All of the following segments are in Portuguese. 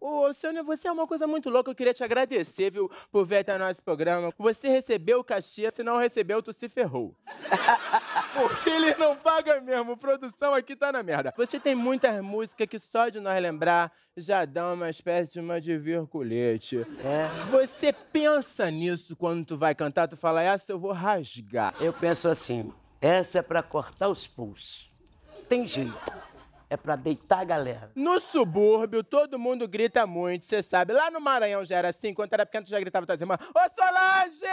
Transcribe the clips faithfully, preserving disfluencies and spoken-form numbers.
Ô, Sônia, você é uma coisa muito louca. Eu queria te agradecer, viu, por vir até nosso programa. Você recebeu o cachê, se não recebeu, tu se ferrou. Porque ele não paga mesmo. Produção aqui tá na merda. Você tem muitas músicas que só de nós lembrar já dá uma espécie de uma de virgulete. É. Você pensa nisso quando tu vai cantar? Tu fala, essa eu vou rasgar. Eu penso assim, essa é pra cortar os pulsos. Tem jeito. É pra deitar a galera. No subúrbio, todo mundo grita muito, você sabe. Lá no Maranhão já era assim, quando era pequeno, tu já gritava com as irmãs. Ô, Solange!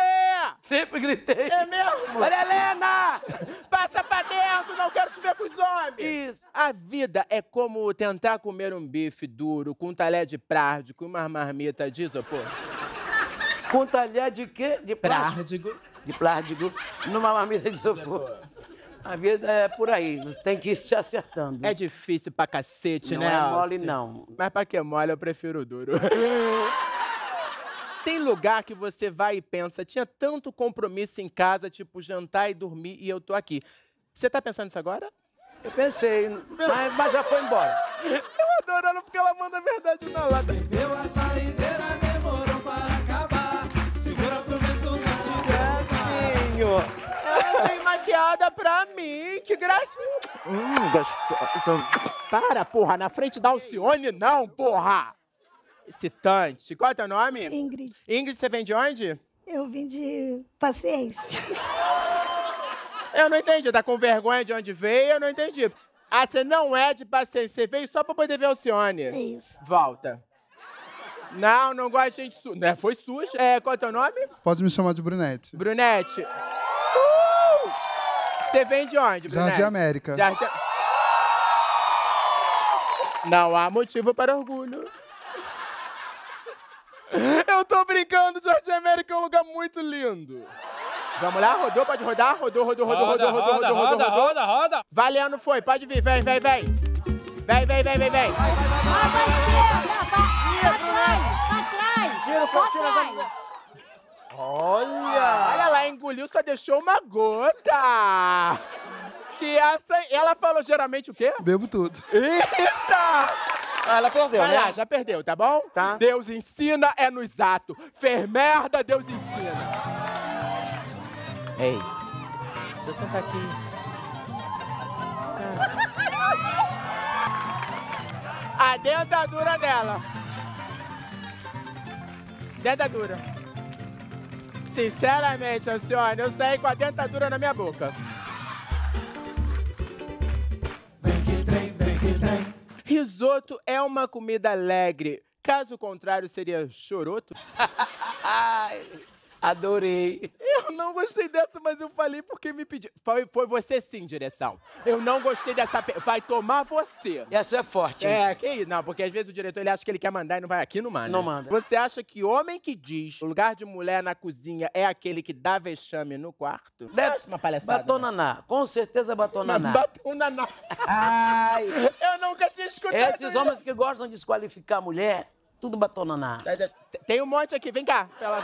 Sempre gritei. É mesmo? Olha, Helena! Passa pra dentro, não quero te ver com os homens! Isso. A vida é como tentar comer um bife duro com um talher de prádigo e uma marmita de isopor. Com talher de quê? De prádigo. De prádigo numa marmita de isopor. A vida é por aí, você tem que ir se acertando. É difícil pra cacete, não, né? Não é mole, não. Mas pra que é mole, eu prefiro o duro. Tem lugar que você vai e pensa, tinha tanto compromisso em casa, tipo jantar e dormir, e eu tô aqui. Você tá pensando nisso agora? Eu pensei, mas, mas já foi embora. Eu adoro ela porque ela manda a verdade na lata. Bebeu a saideira, demorou para acabar. Segura, aproveita o gatinho. Bem maquiada pra mim, que graça. Hum, gostosa. Para, porra, na frente da Alcione não, porra. Excitante. Qual é teu nome? Ingrid. Ingrid, você vem de onde? Eu vim de Paciência. Eu não entendi, tá com vergonha de onde veio, eu não entendi. Ah, você não é de Paciência, você veio só pra poder ver Alcione. É isso. Volta. Não, não gosto de gente suja. Né? Foi suja. É, qual é teu nome? Pode me chamar de Brunete. Brunete. Você vem de onde, Brunete? Jardim América. Jardim... Não há motivo para orgulho. Eu tô brincando, Jardim América é um lugar muito lindo. Vamos lá, rodou, pode rodar. Rodou, rodou, rodou, rodou, rodou, rodou, rodou, rodou, rodou, roda, roda. Valendo, foi, pode vir, vem, vem, vem. Vem, vem, vem, vem, vem. Vai, vai, vai, vai, vai, vai, vai, vai, vai, vai, vai, vai. Olha! Olha lá, engoliu, só deixou uma gota! E essa... Ela falou geralmente o quê? Bebo tudo. Eita! Ela perdeu, vai né? Lá, já perdeu, tá bom? Tá. Deus ensina é nos atos. Fez merda, Deus ensina. Ei, deixa eu sentar aqui. Ah. A dentadura dela. Dentadura. Sinceramente, Alcione, eu saí com a dentadura na minha boca. Vem que tem, vem que tem. Risoto é uma comida alegre. Caso contrário, seria choroto. Ai, adorei. Eu não gostei dessa, mas eu falei porque me pediu. Foi, foi você sim, direção. Eu não gostei dessa... Pe... Vai tomar você. Essa é forte. Hein? É, que isso? Não, porque às vezes o diretor ele acha que ele quer mandar e não vai aqui, não manda. Não manda. Você acha que homem que diz o lugar de mulher na cozinha é aquele que dá vexame no quarto? Deve ser uma palhaçada. Batonaná. Né? Com certeza batonaná. Batonaná. Ai. Eu nunca tinha escutado Esses isso. Esses homens que gostam de desqualificar a mulher, tudo batonaná. Tem um monte aqui. Vem cá. Pela